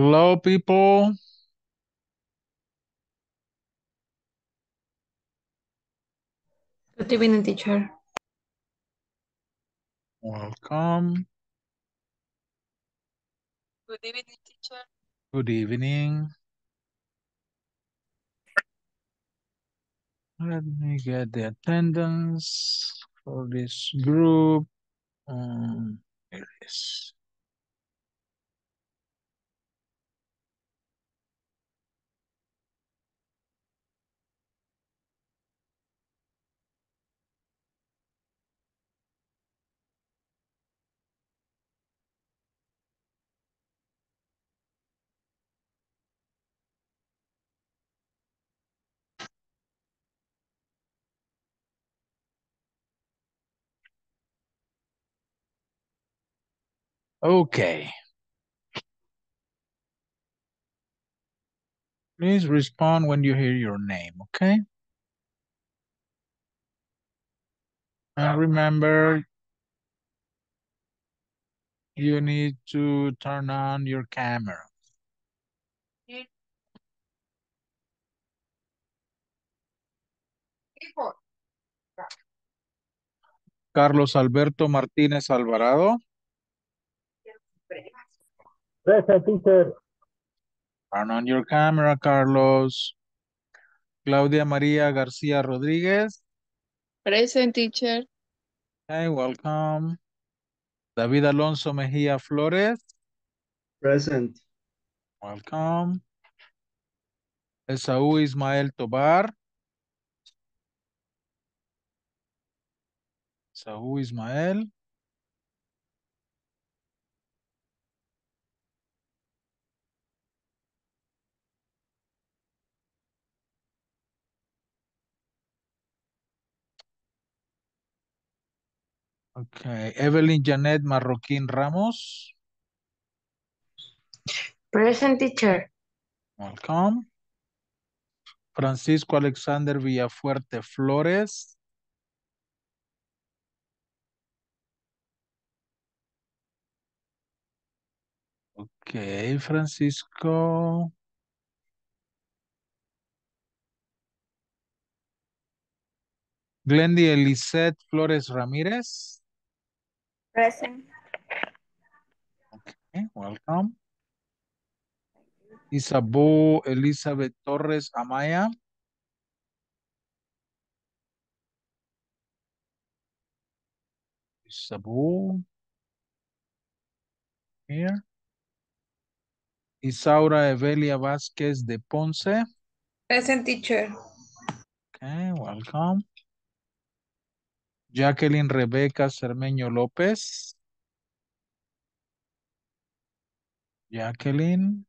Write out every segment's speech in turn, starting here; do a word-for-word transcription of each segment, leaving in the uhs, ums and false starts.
Hello, people. Good evening, teacher. Welcome. Good evening, teacher. Good evening. Let me get the attendance for this group. Um, here it is. Okay. Please respond when you hear your name, okay? And remember, you need to turn on your camera. Carlos Alberto Martinez Alvarado. Present, teacher. Turn on your camera, Carlos. Claudia María García Rodríguez. Present, teacher. Hey, welcome. David Alonso Mejía Flores. Present. Welcome. Esaú Ismael Tobar. Esaú Ismael. Okay, Evelyn Janet Marroquín Ramos. Present, teacher. Welcome. Francisco Alexander Villafuerte Flores. Okay, Francisco. Glendy Elizet Flores Ramírez. Present. Okay, welcome. Isabel Elizabeth Torres Amaya. Isabel. Here. Isaura Evelia Vázquez de Ponce. Present, teacher. Okay, welcome. Jacqueline Rebeca Cermeño López. Jacqueline.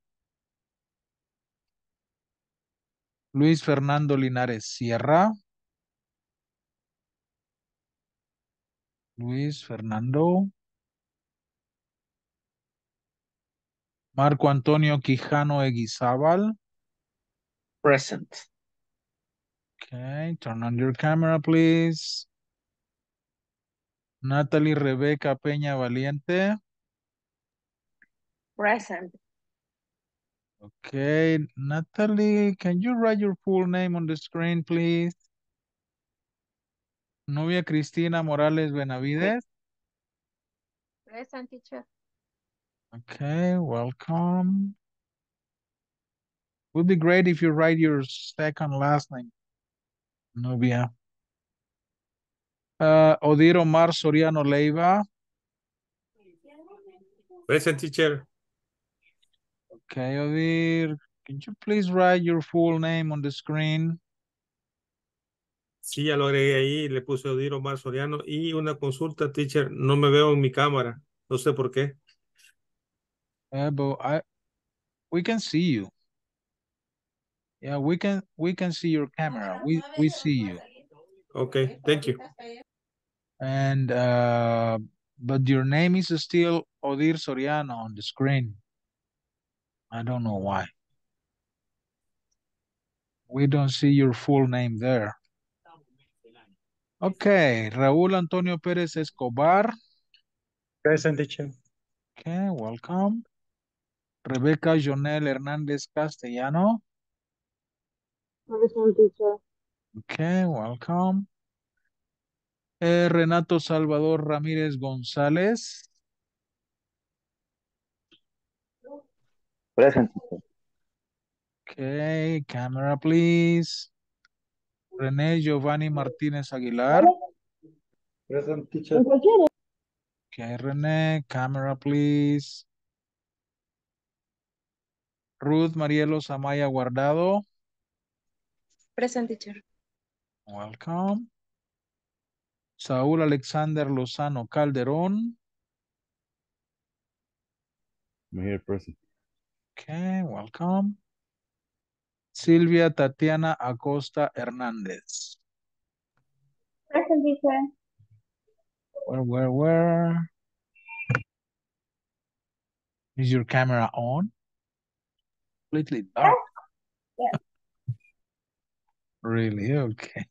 Luis Fernando Linares Sierra. Luis Fernando. Marco Antonio Quijano Eguizabal. Present. Okay, turn on your camera, please. Natalie Rebeca Peña Valiente. Present. Okay, Natalie, can you write your full name on the screen, please? Nubia Cristina Morales Benavides. Present, teacher. Okay, welcome. Would be great if you write your second last name, Nubia. Uh, Odir Omar Soriano Leiva. Present, teacher. Okay, Odir, can you please write your full name on the screen? Sí, ya lo agregué ahí, le puse Odir Omar Soriano. Y una consulta, teacher, no me veo en mi cámara, no sé por qué. Yeah, but I, we can see you. Yeah, we can, we can see your camera. We, we see you. Okay, thank you. And, uh, but your name is still Odir Soriano on the screen. I don't know why. We don't see your full name there. Okay, Raul Antonio Perez Escobar. Present, teacher. Okay, welcome. Rebecca Jonel Hernandez Castellano. Present, teacher. Okay, welcome. Eh, Renato Salvador Ramírez González. Present. Okay, camera please. René Giovanni Martínez Aguilar. Present, teacher. Okay, René, camera please. Ruth Mariela Zamaya Guardado. Present, teacher. Welcome. Saúl Alexander Lozano Calderón. I'm here, present. Okay, welcome. Silvia Tatiana Acosta Hernandez. Present, teacher. Where, where, where? Is your camera on? Completely dark. Yes. Yeah. Really? Okay.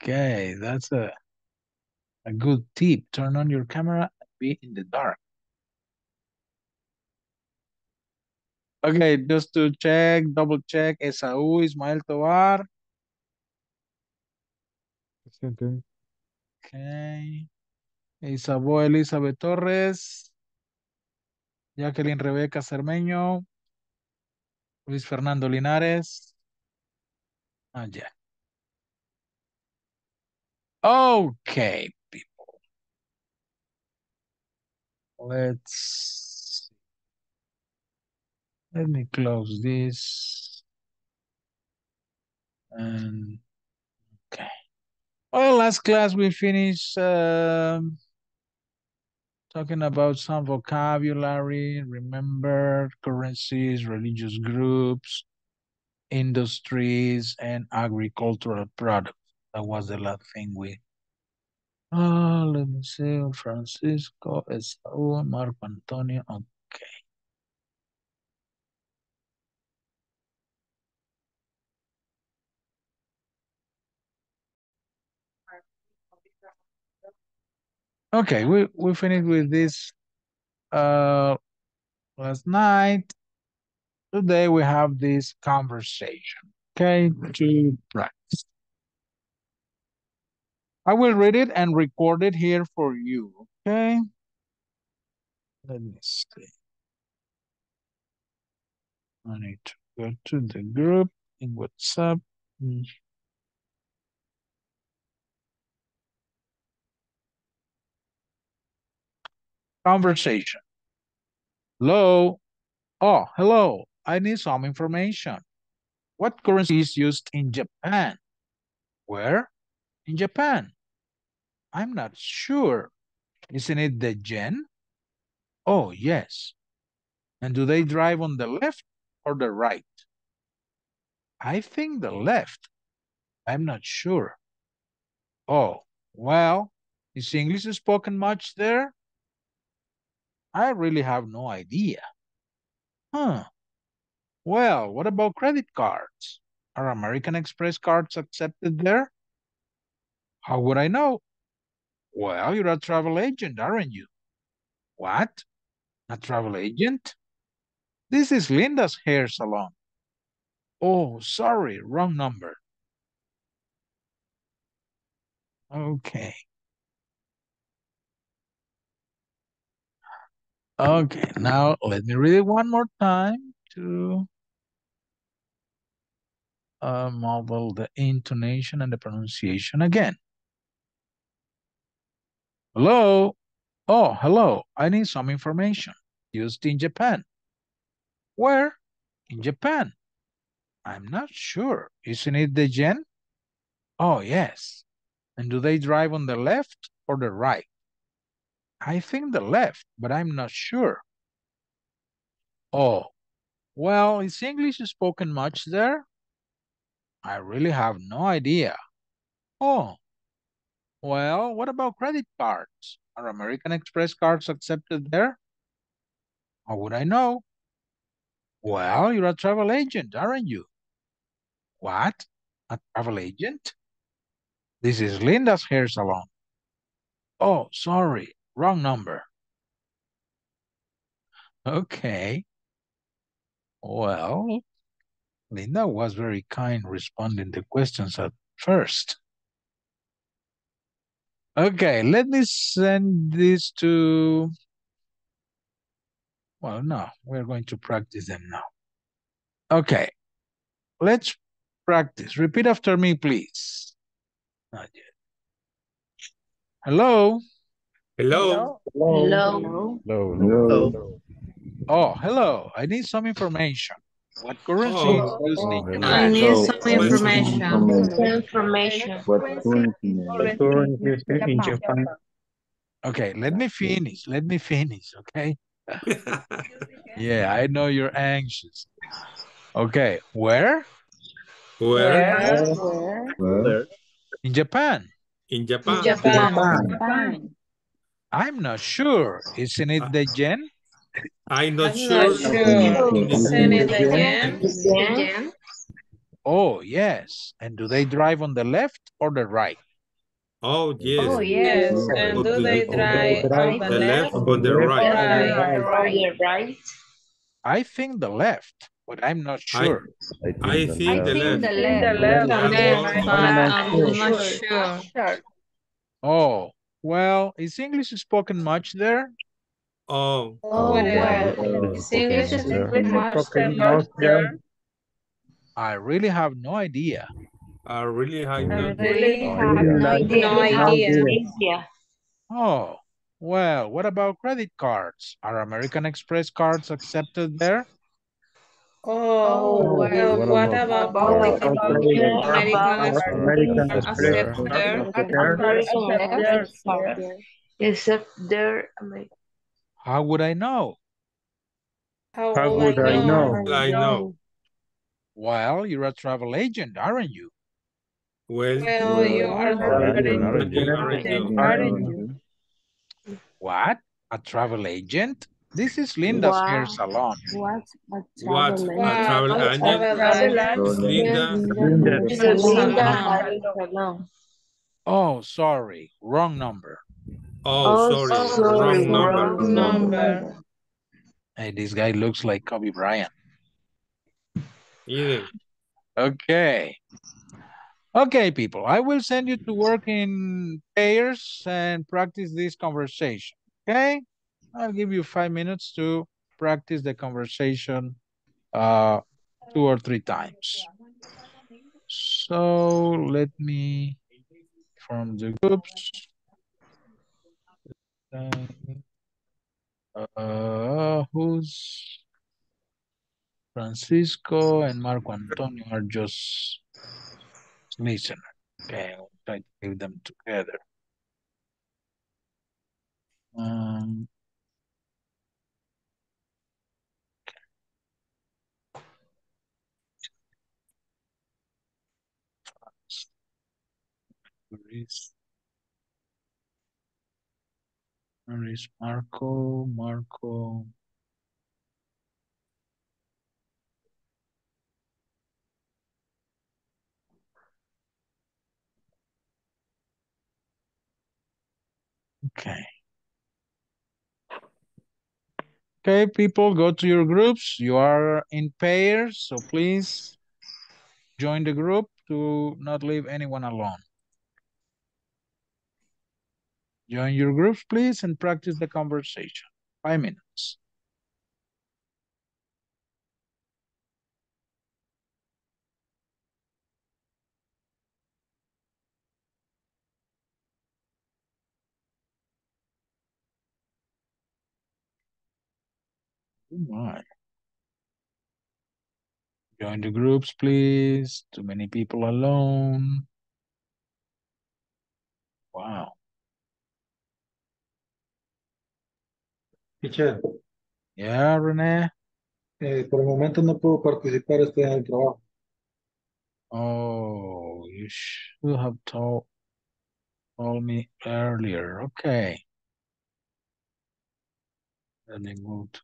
Okay, that's a a good tip. Turn on your camera and be in the dark. Okay, just to check, double check. Esaú Ismael Tobar. Okay. Okay. Isabel Elizabeth Torres. Jacqueline Rebeca Cermeño. Luis Fernando Linares. Oh, yeah. Okay, people. Let's... Let me close this. And... Okay. Well, last class we finished... Um, Talking about some vocabulary, remember currencies, religious groups, industries, and agricultural products. That was the last thing we. Oh, let me see. Francisco, Esaú, Marco Antonio. Okay. Okay, we, we finished with this uh, last night. Today we have this conversation, okay, to practice. I will read it and record it here for you, okay? Let me see. I need to go to the group in WhatsApp. Conversation. Hello. Oh, hello. I need some information. What currency is used in Japan? Where? In Japan. I'm not sure. Isn't it the yen? Oh, yes. And do they drive on the left or the right? I think the left. I'm not sure. Oh, well, is English spoken much there? I really have no idea. Huh. Well, what about credit cards? Are American Express cards accepted there? How would I know? Well, you're a travel agent, aren't you? What? A travel agent? This is Linda's hair salon. Oh, sorry, wrong number. Okay. Okay, now let me read it one more time to uh, model the intonation and the pronunciation again. Hello. Oh, hello. I need some information. Used in Japan. Where? In Japan. I'm not sure. Isn't it the yen? Oh, yes. And do they drive on the left or the right? I think the left, but I'm not sure. Oh, well, is English spoken much there? I really have no idea. Oh, well, what about credit cards? Are American Express cards accepted there? How would I know? Well, you're a travel agent, aren't you? What? A travel agent? This is Linda's hair salon. Oh, sorry. Wrong number. Okay. Well, Linda was very kind responding to questions at first. Okay, let me send this to... Well, no, we're going to practice them now. Okay, let's practice. Repeat after me, please. Not yet. Hello? Hello. Hello. Hello. Hello. Hello. Hello. Hello. Oh, hello. I need some information. What currency oh, is used? Oh, I need some information. information. What currency is used in Japan? Okay, let me finish. Let me finish, okay? Yeah, I know you're anxious. Okay, where? Where? Where? Where? In Japan. In Japan. In Japan. Japan. Japan. I'm not sure. Isn't it the yen? I'm not I'm sure. Not sure. Isn't it the yen? The yen? Oh, yes. And do they drive on the left or the right? Oh, yes. Oh, yes. And do they drive on the left or the right? I think the left, but I'm not sure. I think the left. I think the left. I'm not sure. Oh, well, is English spoken much there? Oh, oh well, is English spoken much there? I really have no idea. I really have no idea. Oh, well, what about credit cards? Are American Express cards accepted there? Oh, well, what about American Express there? Except there. How would I know? How would I know? I know. Well, you're a travel agent, aren't you? Well, well, you are an What? A travel agent? This is Linda's wow. hair salon. What? A travel what? A travel agent? Travel Linda. Linda. Oh, sorry. Wrong number. Oh, oh sorry. sorry. Wrong, Wrong number. number. Hey, this guy looks like Kobe Bryant. Yeah. Okay. Okay, people, I will send you to work in pairs and practice this conversation, okay? I'll give you five minutes to practice the conversation uh, two or three times. So let me form the groups. Uh, who's Francisco and Marco Antonio are just... Listener. Okay, I'll try to give them together. Um, where is, where is Marco? Marco. Okay. Okay, people, go to your groups. You are in pairs, so please join the group to not leave anyone alone. Join your groups, please, and practice the conversation. Five minutes. Oh my. Join the groups, please. Too many people alone. Wow. Teacher. Yeah, René. Eh, por el momento no puedo participar. Estoy en el trabajo. Oh, you should have told, told me earlier. Okay. Let me move to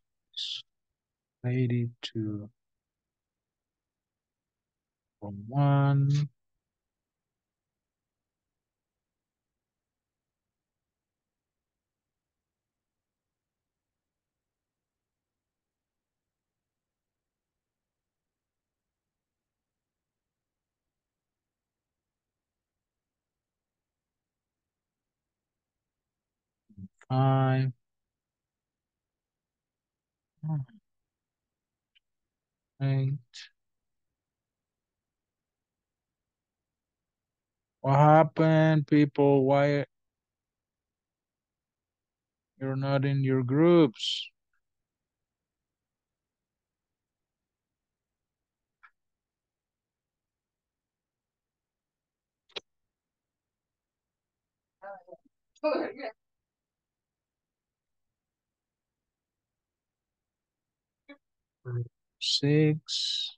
eighty-two from one. I eight. What happened, people? Why you're not in your groups? Oh, yeah. Six.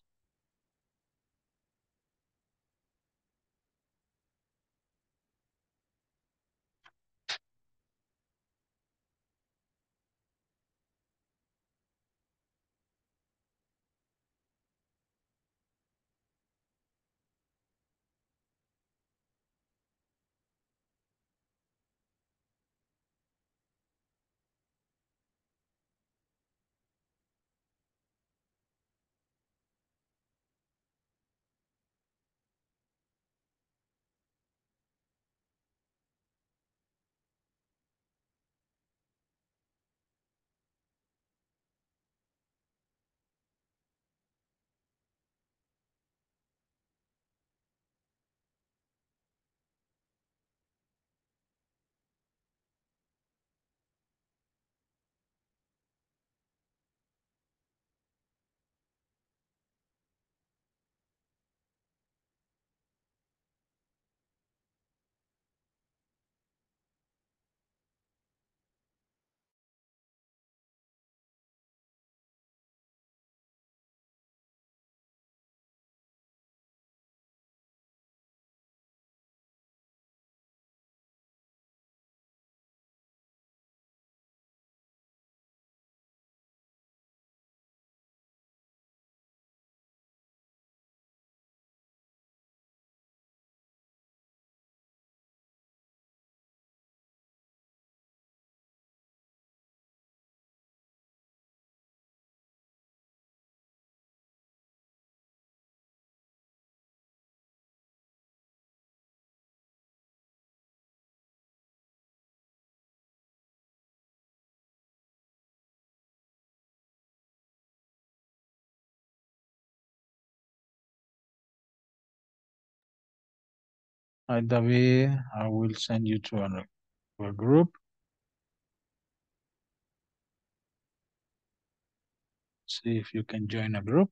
Hi, David, I will send you to another group. See if you can join a group.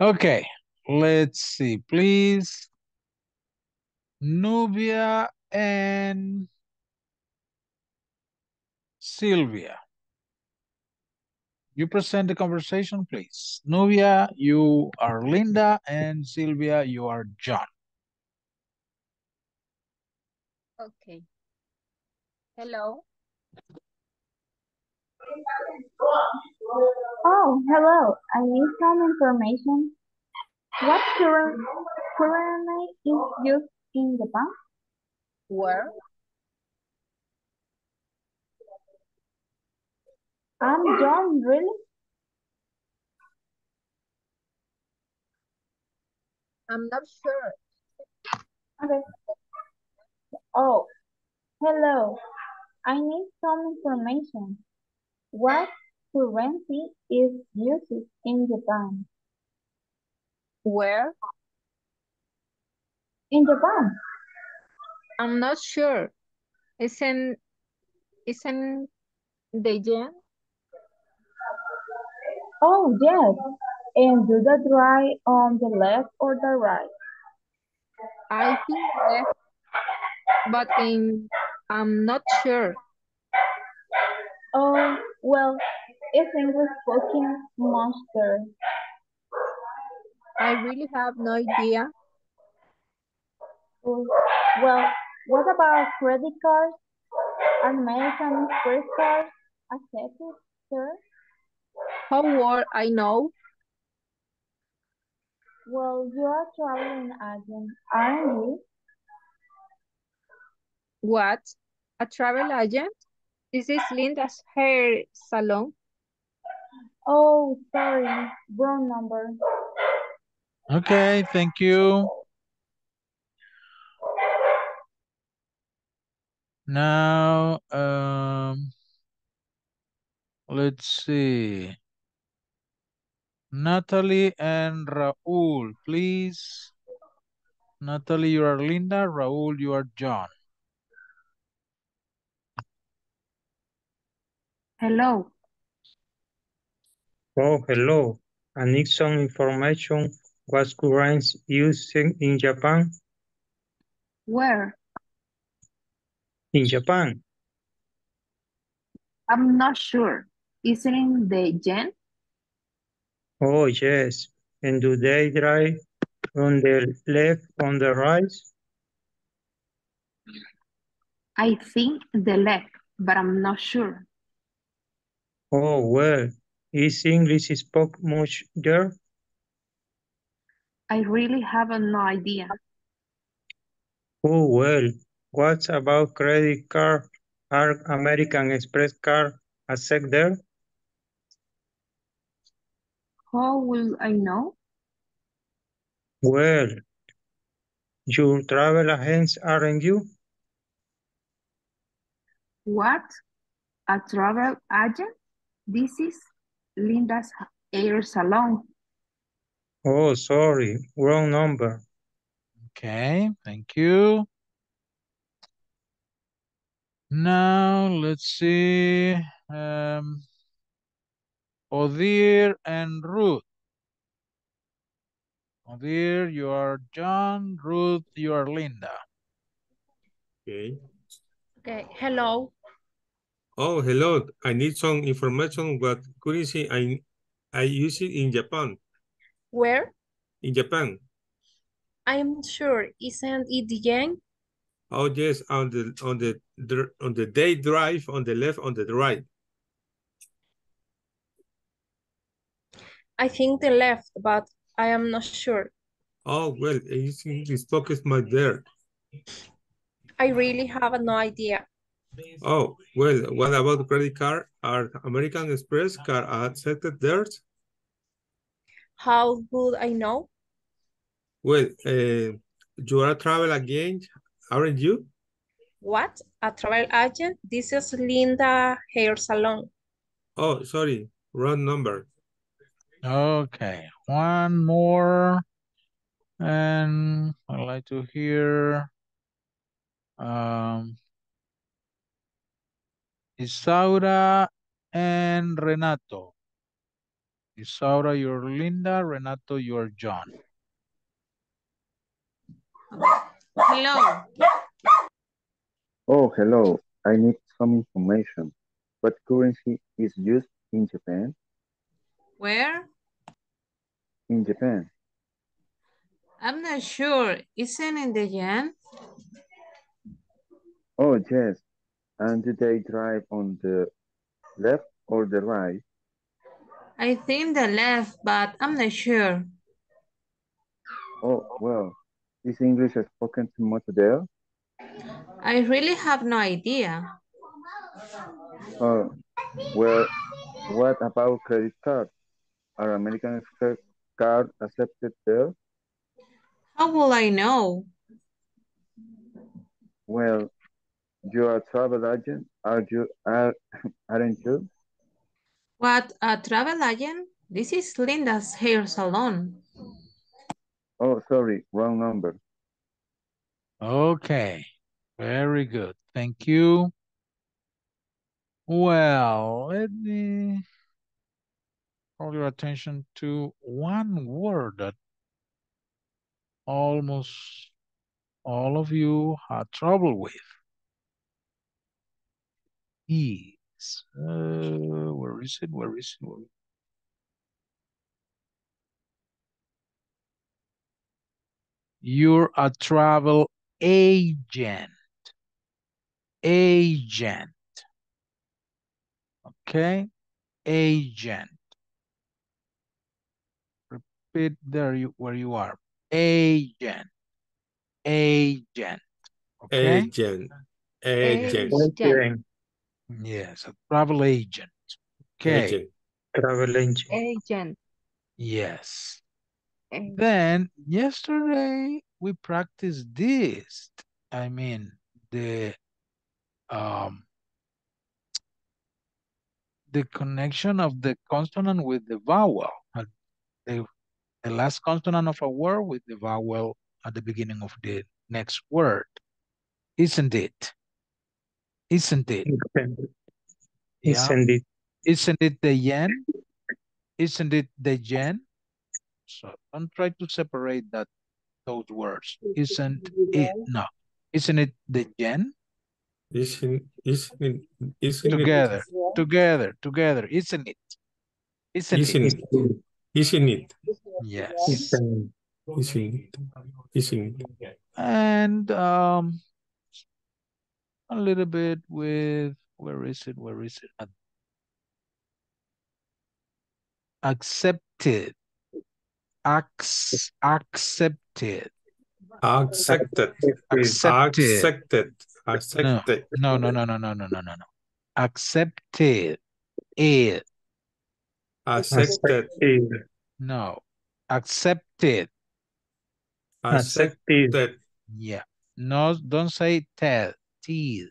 Okay, let's see, please. Nubia and Silvia, you present the conversation, please. Nubia, you are Linda, and Silvia, you are John. Okay. Hello. Oh, hello. I need some information. What currency is used in Japan? Where? I'm John, really? I'm not sure. Okay. Oh, hello. I need some information. What currency is used in Japan? Where? In Japan. I'm not sure. Isn't isn't the yen? Oh yes. And do the right on the left or the right? I think left, but in, I'm not sure. Oh, well, it's English spoken monster. I really have no idea. Well, what about credit cards? American credit cards accepted, sir? How would I know? Well, you are traveling agent, aren't you? What? A travel agent? This is Linda's hair salon. Oh, sorry, wrong number. Okay, thank you. Now, um, let's see. Natalie and Raul, please. Natalie, you are Linda. Raul, you are John. Hello. Oh, hello. I need some information. What currency used in Japan? Where? In Japan. I'm not sure. Isn't it the yen? Oh, yes. And do they drive on the left, on the right? I think the left, but I'm not sure. Oh, well, is English spoken much there? I really have no idea. Oh, well, what about credit card? Are American Express card accepted there? How will I know? Well, your travel agents, aren't you? What? A travel agent? This is Linda's hair salon. Oh, sorry, wrong number. Okay, thank you. Now, let's see. Um, Odir and Ruth. Odir, you are John. Ruth, you are Linda. Okay. Okay, hello. Oh, hello. I need some information. What currency I, I use it in Japan? Where? In Japan. I'm sure. Isn't it the yen? Oh, yes. On the, on the, on the day drive, on the left, on the right. I think the left, but I am not sure. Oh, well, it's English focus my there. I really have no idea. Oh, well, what about credit card? Are American Express card accepted there? How would I know? Well, uh, you are a travel agent, aren't you? What? A travel agent? This is Linda hair salon. Oh, sorry, wrong number. Okay, one more. And I'd like to hear... Um, Isaura and Renato. Isaura, you're Linda. Renato, you're John. Hello. Oh, hello. I need some information. What currency is used in Japan? Where? In Japan. I'm not sure. Isn't it the yen? Oh, yes. And do they drive on the left or the right? I think the left, but I'm not sure. Oh, well. Is English spoken too much there? I really have no idea. Oh, well, what about credit cards? Are American cards accepted there? How will I know? Well, you are a travel agent, are you, are, aren't you? What, a travel agent? This is Linda's hair salon. Oh, sorry, wrong number. Okay, very good. Thank you. Well, let me call your attention to one word that almost all of you had trouble with. Is. Uh, where is it? Where is it? Where is it? You're a travel agent. Agent. Okay, agent. Repeat there you where you are. Agent. Agent. Okay? Agent. Agent. Agent. Yes, a travel agent. Okay. Agent. Travel agent. Agent. Yes. Agent. Then yesterday we practiced this. I mean the um the connection of the consonant with the vowel, the, the last consonant of a word with the vowel at the beginning of the next word, isn't it? Isn't it? Yeah. Isn't it? Isn't it the yen? Isn't it the yen? So don't try to separate that those words. Isn't it? No. Isn't it the yen? Isn't, isn't, isn't together, it? Together, together, isn't it? Isn't, isn't it? it? Isn't it? Yes. Isn't it? Isn't it? And um, a little bit with, where is it? Where is it? Accepted. Ac accepted. Accepted. Accepted. Accepted. Accepted. No, no, no, no, no, no, no, no, no. Accepted. It. Accepted. No. Accepted. Accepted. Yeah. No, don't say ted. T.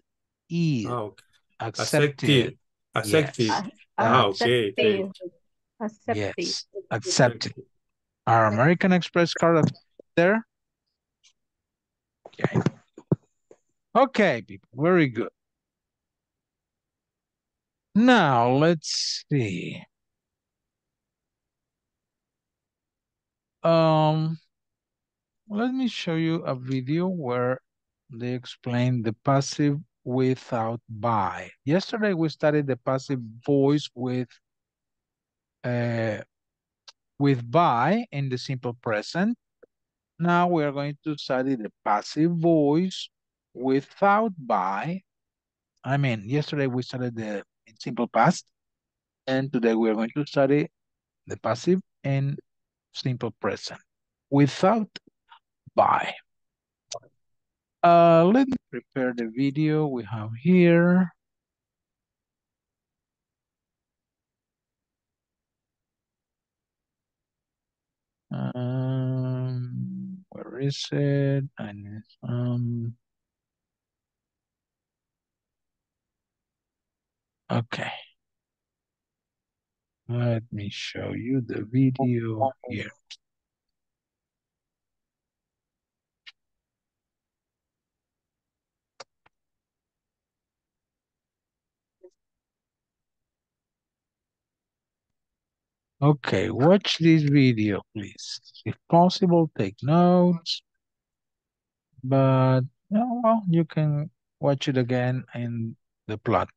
E. Oh, okay. Accepted. Accepted. Yes. Ah, okay. Accepted. Accepted. Yes. Accepted. Our American Express card there. Okay. Okay, people, very good. Now, let's see. Um, let me show you a video where they explain the passive without by. Yesterday, we studied the passive voice with, uh, with by in the simple present. Now, we are going to study the passive voice without by. I mean, yesterday we studied the simple past, and today we are going to study the passive and simple present without by. Uh, let me prepare the video we have here. Um, where is it? I need um. Okay, let me show you the video here. Okay, watch this video, please. If possible, take notes. But no, well, you can watch it again in the plot.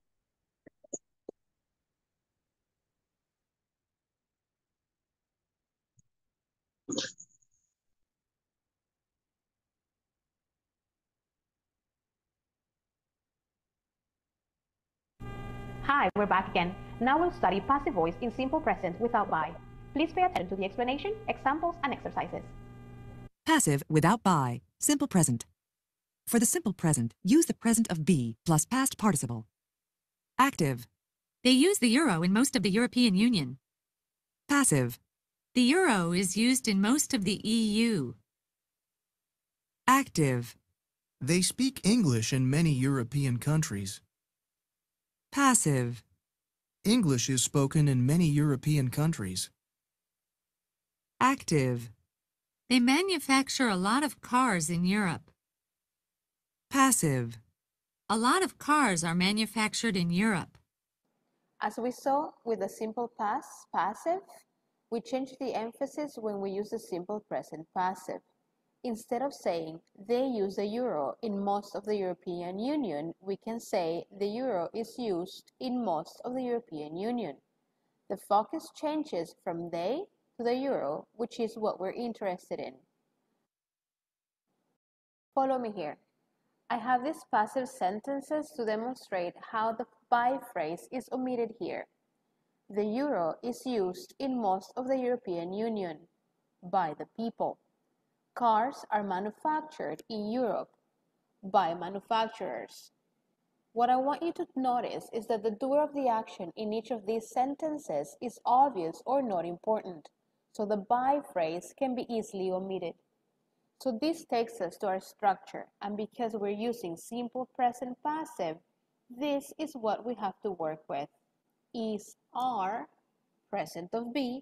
Hi, we're back again. Now we'll study passive voice in simple present without by. Please pay attention to the explanation, examples, and exercises. Passive without by, simple present. For the simple present, use the present of be plus past participle. Active. They use the euro in most of the European Union. Passive. The euro is used in most of the E U. Active. They speak English in many European countries. Passive. English is spoken in many European countries. Active. They manufacture a lot of cars in Europe. Passive. A lot of cars are manufactured in Europe. As we saw with the simple past, passive, we change the emphasis when we use the simple present passive. Instead of saying, they use the euro in most of the European Union, we can say the euro is used in most of the European Union. The focus changes from they to the euro, which is what we're interested in. Follow me here. I have these passive sentences to demonstrate how the by phrase is omitted here. The euro is used in most of the European Union by the people. Cars are manufactured in Europe by manufacturers. What I want you to notice is that the doer of the action in each of these sentences is obvious or not important, so the by phrase can be easily omitted. So this takes us to our structure, and because we're using simple present passive, this is what we have to work with. Is, are, present of be,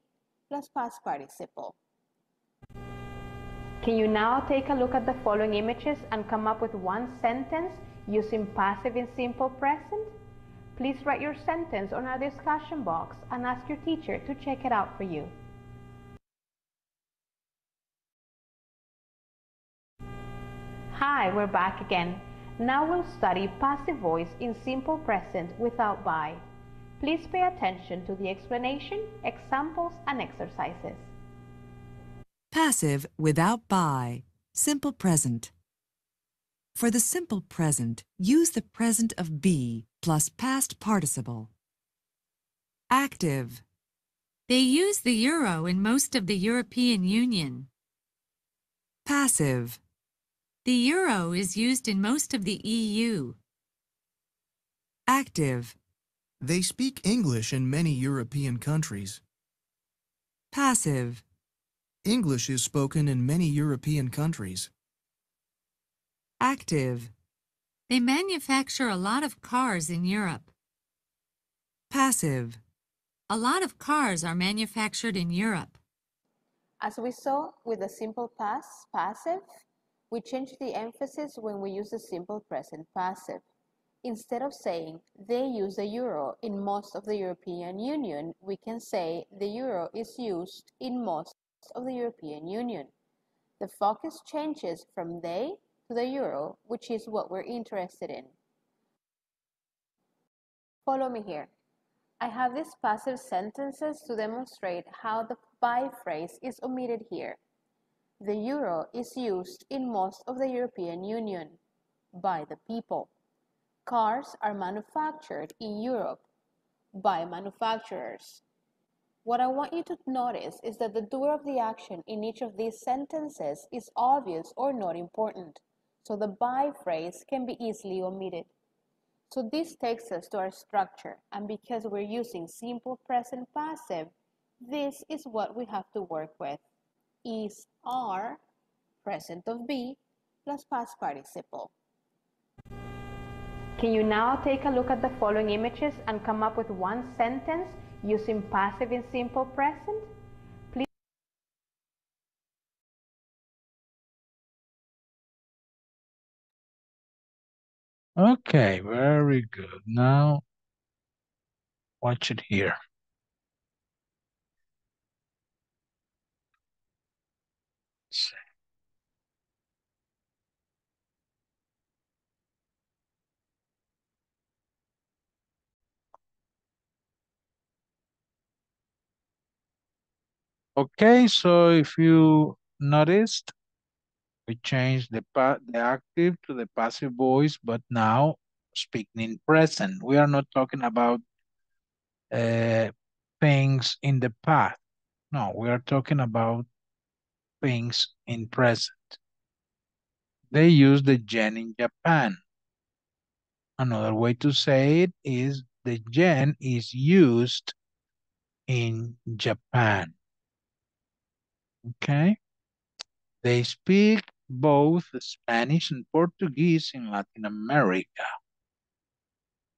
plus past participle. Can you now take a look at the following images and come up with one sentence using passive in simple present? Please write your sentence on our discussion box and ask your teacher to check it out for you. Hi, we're back again. Now we'll study passive voice in simple present without by. Please pay attention to the explanation, examples, and exercises. Passive without by, simple present. For the simple present, use the present of be plus past participle. Active. They use the euro in most of the European Union. Passive. The euro is used in most of the E U. Active. They speak English in many European countries. Passive. English is spoken in many European countries. Active. They manufacture a lot of cars in Europe. Passive. A lot of cars are manufactured in Europe. As we saw with the simple past passive, we change the emphasis when we use the simple present passive. Instead of saying they use the euro in most of the European Union, we can say the euro is used in most of the European Union. The focus changes from they to the euro, which is what we're interested in. Follow me here. I have these passive sentences to demonstrate how the by phrase is omitted here. The euro is used in most of the European Union by the people. Cars are manufactured in Europe by manufacturers. What I want you to notice is that the doer of the action in each of these sentences is obvious or not important, so the by phrase can be easily omitted. So this takes us to our structure, and because we're using simple present passive, this is what we have to work with. Is, are, present of be, plus past participle. Can you now take a look at the following images and come up with one sentence using passive in simple present? Please. Okay, very good. Now watch it here. Okay, so if you noticed, we changed the, the active to the passive voice, but now speaking in present. We are not talking about uh, things in the past. No, we are talking about things in present. They use the yen in Japan. Another way to say it is the yen is used in Japan. Okay. They speak both Spanish and Portuguese in Latin America.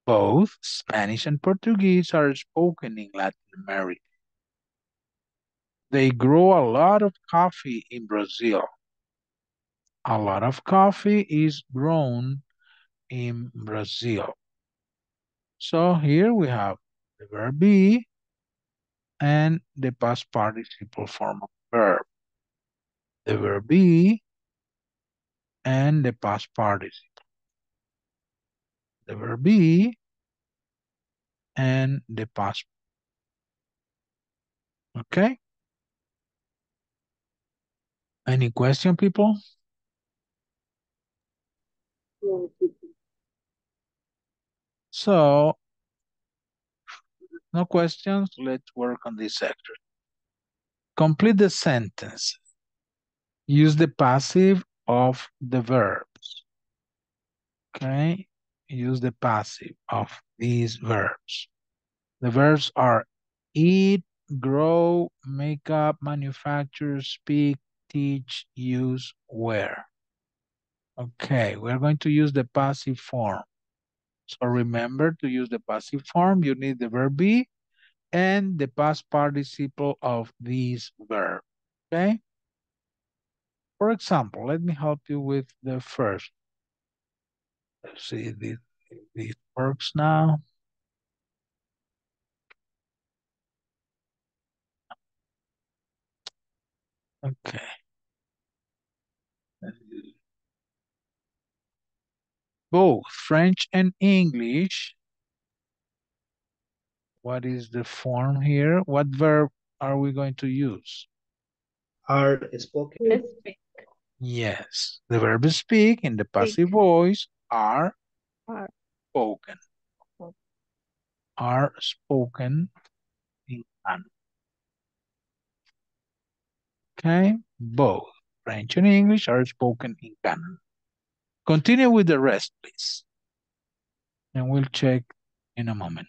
Both Spanish and Portuguese are spoken in Latin America. They grow a lot of coffee in Brazil. A lot of coffee is grown in Brazil. So here we have the verb be and the past participle form of verb. The verb be and the past participle. The verb be and the past. Okay? Any question, people? So, no questions. Let's work on this section. Complete the sentence. Use the passive of the verbs. Okay? Use the passive of these verbs. The verbs are eat, grow, make up, manufacture, speak, teach, use, wear. Okay, we're going to use the passive form. So remember, to use the passive form, you need the verb be and the past participle of these verbs. Okay? For example, let me help you with the first. Let's see if this, if this works now. Okay. Both French and English. What is the form here? What verb are we going to use? Are spoken. Speak. Yes. The verb speak in the passive speak. Voice are, are spoken. Are spoken in Spanish. Okay. Both French and English are spoken in Canada. Continue with the rest, please. And we'll check in a moment.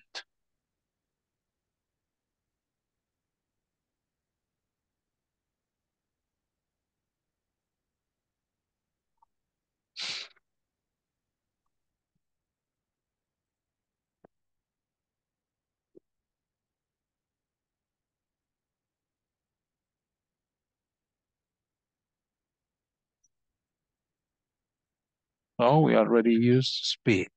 So we already used speak.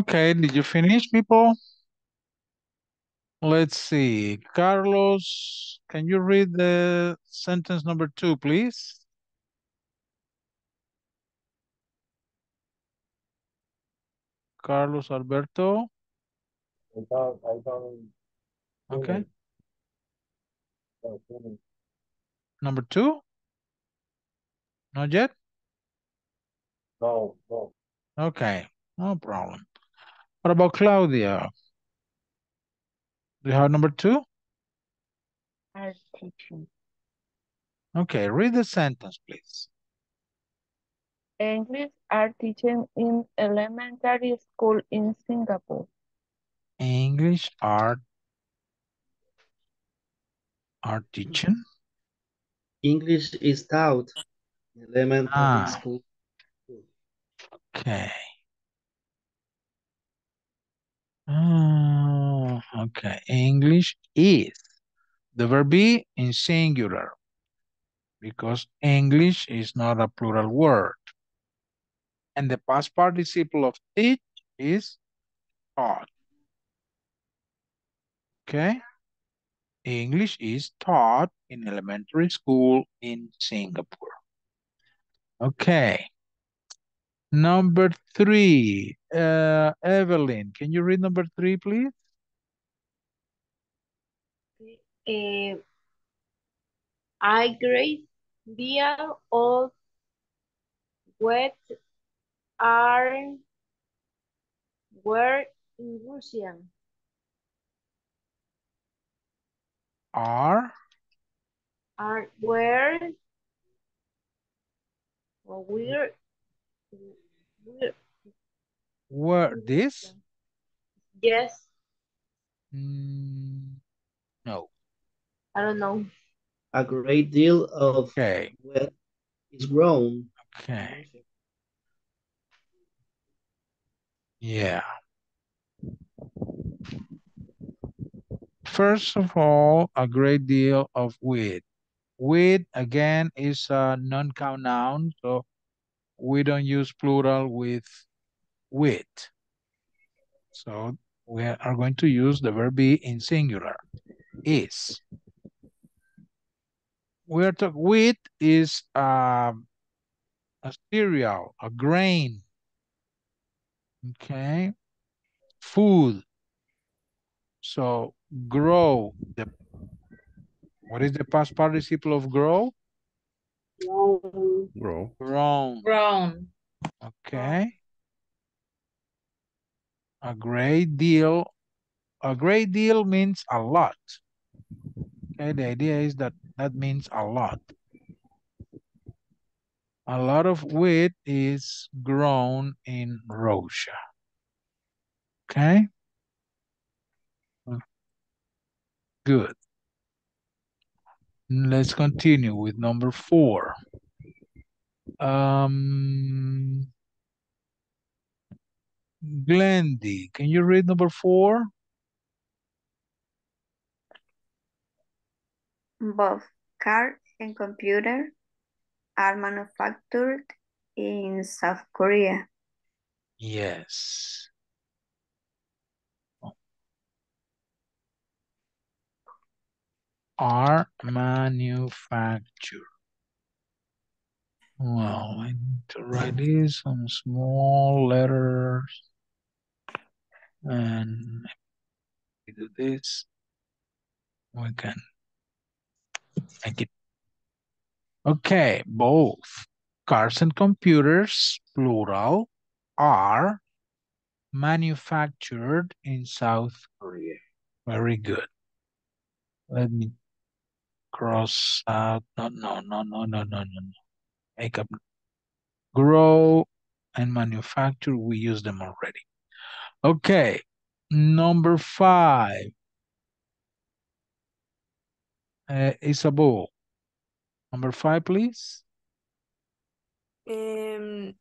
Okay, did you finish, people? Let's see. Carlos, can you read the sentence number two, please? Carlos Alberto. I don't, I don't. Okay. Number two? Not yet? No, no. Okay, no problem. What about Claudia? Do you have number two? I'm teaching. Okay, read the sentence, please. English are teaching in elementary school in Singapore. English are are teaching? English is taught in elementary ah. school. Okay. Oh, okay. English is the verb be in singular because English is not a plural word. And the past participle of teach is taught. Okay. English is taught in elementary school in Singapore. Okay. Number three, uh, Evelyn, can you read number three, please? Uh, I great deal of what are were in Russian. Are? Are where? Or we're? Were this? Yes. Mm, no. I don't know. A great deal of okay. Well is grown. Okay. Yeah. First of all, a great deal of with. With, again, is a non-count noun, so we don't use plural with with. So we are going to use the verb be in singular, is. We are talking, wheat is a, a cereal, a grain, okay? Food. So grow, the, what is the past participle of grow? Grown. Grown. Grown. Okay. A great deal. A great deal means a lot. Okay, the idea is that that means a lot. A lot of wheat is grown in Russia. Okay. Good. Let's continue with number four. Um, Glendy, can you read number four? Both cars and computers are manufactured in South Korea. Yes. Are manufactured. Well, I need to write this on small letters. And if we do this, we can make it. Okay, both cars and computers, plural, are manufactured in South Korea. Very good. Let me cross out, no, no, no, no, no, no, no. Make up, grow, and manufacture, we use them already. Okay, number five. Uh, Isabel, number five, please. Um,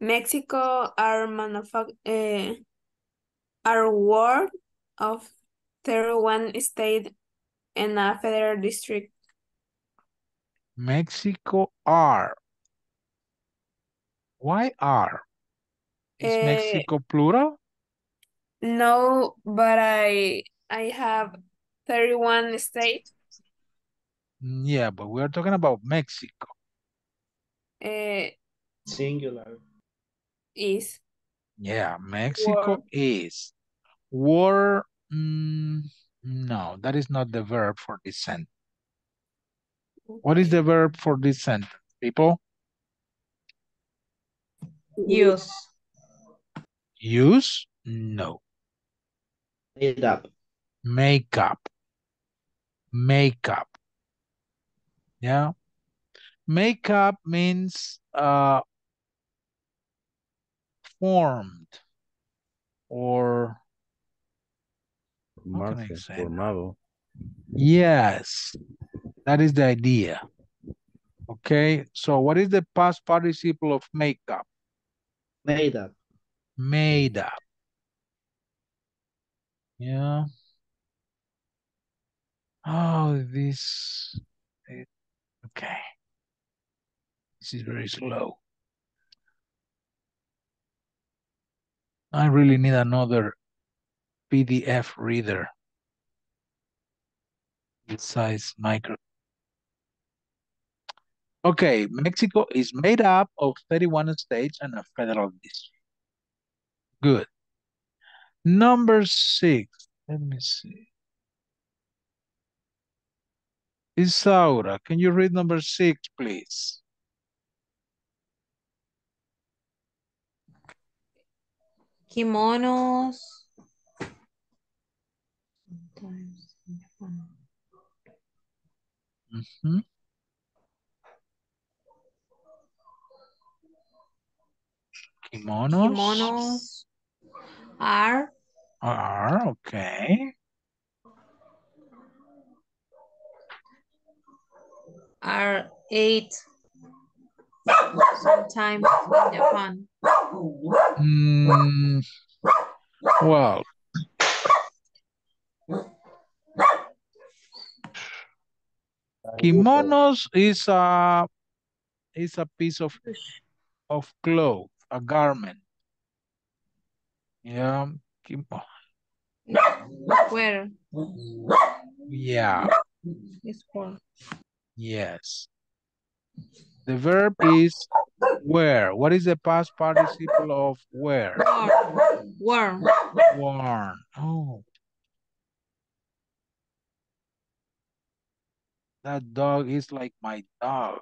Mexico are manufact uh, are world of thirty-one state and a federal district. Mexico are. Why are? Is uh, Mexico plural? No, but I I have thirty-one states. Yeah, but we are talking about Mexico. Uh, Singular. Is. Yeah, Mexico war. Is. War, mm, no, that is not the verb for this sentence. What is the verb for this sentence, people? Use. Use? No. Made up. Make up. Make up. Yeah. Make up means uh, formed or formado. Yes, that is the idea. Okay, so what is the past participle of make up? Made up. Made up. Yeah. Oh, this. It, okay. This is very slow. I really need another P D F reader besides micro. Okay, Mexico is made up of thirty-one states and a federal district. Good. Number six, let me see. Isaura, can you read number six, please? Kimonos. Sometimes in Japan. Mm-hmm. Kimonos. Kimonos are. Are, okay. Are eight. Sometimes in Japan. Mm, well, kimonos is a is a piece of of cloth, a garment. Yeah, kimono. Where? Yeah. It's for. Yes. The verb is wear. What is the past participle of wear? Worn. Worn. Worn. Oh. That dog is like my dog.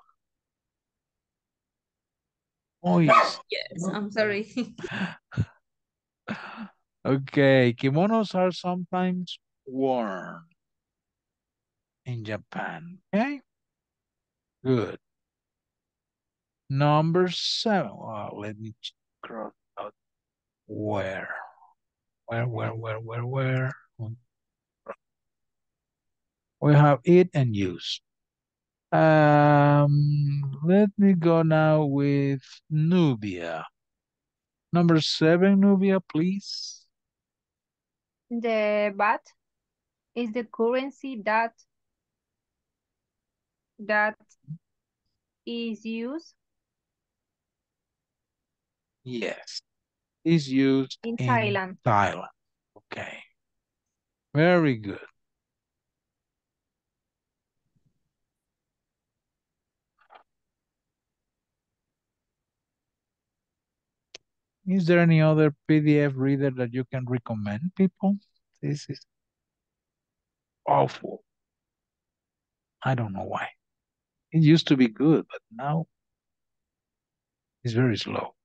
Oh, yes. Yes, I'm sorry. Okay, kimonos are sometimes worn in Japan. Okay? Good. Number seven. Wow, let me cross out where. Where, where, where, where, where? We have it and use. Um, let me go now with Nubia. Number seven, Nubia, please. The baht is the currency that that is used. Yes, is used in, in Thailand. Thailand. Okay, very good. Is there any other P D F reader that you can recommend, people? This is awful. I don't know why. It used to be good, but now it's very slow.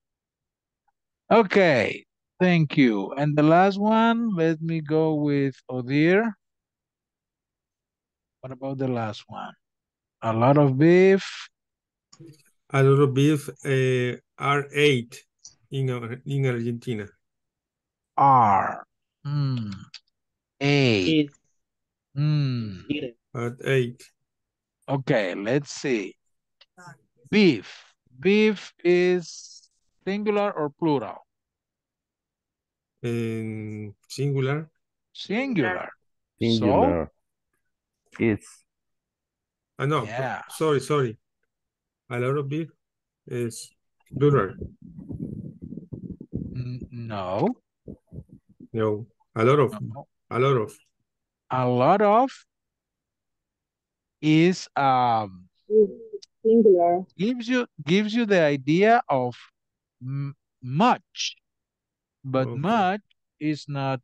Okay, thank you. And the last one, let me go with Odir. What about the last one? A lot of beef. A lot of beef uh, are eight in, in Argentina. Are. Mm. Eight. Eight. Mm. At eight. Okay, let's see. Beef. Beef is... singular or plural? Um, singular. Singular. Singular. So? It's. I know. Yeah. Sorry, sorry. A lot of beef is plural. No. No. A lot of. No. A lot of. A lot of is um singular. Gives you gives you the idea of m much, but okay. much is not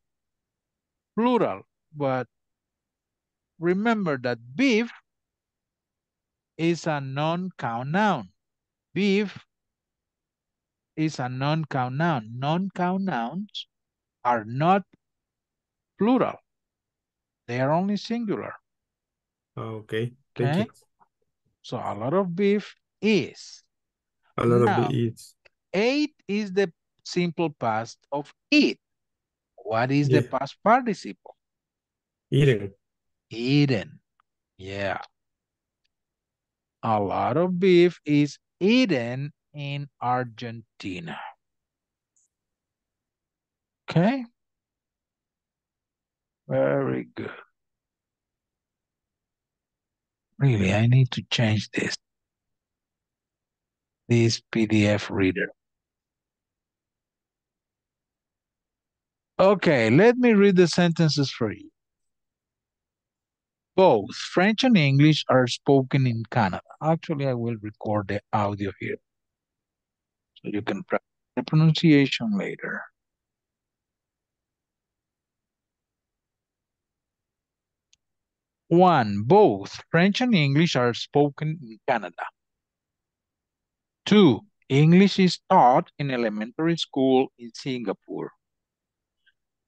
plural. But remember that beef is a non-count noun. Beef is a non-count noun. Non-count nouns are not plural. They are only singular. Okay, thank okay? you. So a lot of beef is. A lot now, of beef is. Ate is the simple past of eat. What is yeah. the past participle? Eaten. Eaten, yeah. A lot of beef is eaten in Argentina. Okay. Very good. Really, I need to change this. This P D F reader. Okay, let me read the sentences for you. Both French and English are spoken in Canada. Actually, I will record the audio here, so you can practice the pronunciation later. One, both French and English are spoken in Canada. Two, English is taught in elementary school in Singapore.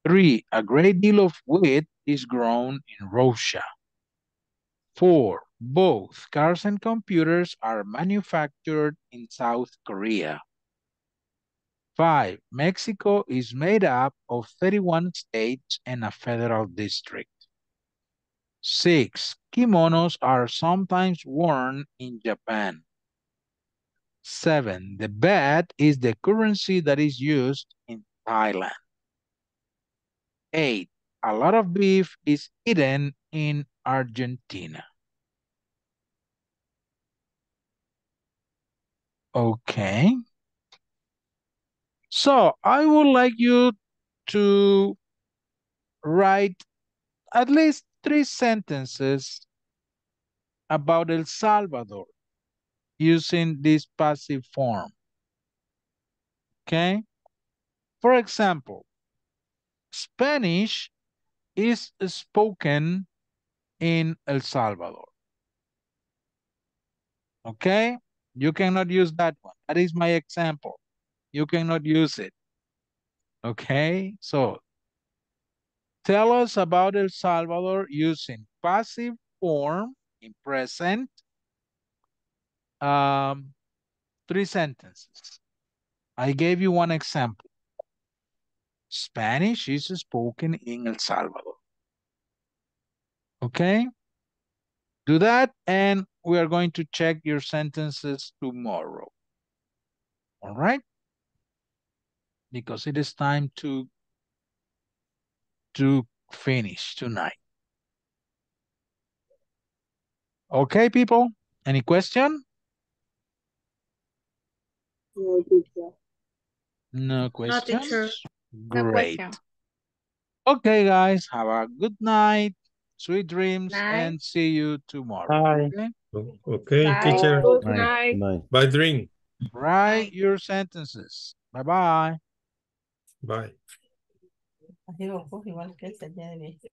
Three, a great deal of wheat is grown in Russia. Four, both cars and computers are manufactured in South Korea. Five, Mexico is made up of thirty-one states and a federal district. Six, kimonos are sometimes worn in Japan. Seven, the baht is the currency that is used in Thailand. Eight, a lot of beef is eaten in Argentina. Okay. So I would like you to write at least three sentences about El Salvador using this passive form. Okay. For example, Spanish is spoken in El Salvador. Okay? You cannot use that one. That is my example. You cannot use it. Okay? So, tell us about El Salvador using passive form in present. Um, three sentences. I gave you one example. Spanish is spoken in El Salvador. Okay? Do that, and we are going to check your sentences tomorrow. All right? Because it is time to, to finish tonight. Okay, people? Any question? No, teacher. No question? No, teacher. Great. Okay, guys, have a good night. Sweet dreams, night. And see you tomorrow. Bye. Okay, okay Bye. Teacher. Good night. Bye, dream. Write your sentences. Bye-bye. Bye. Bye. Bye.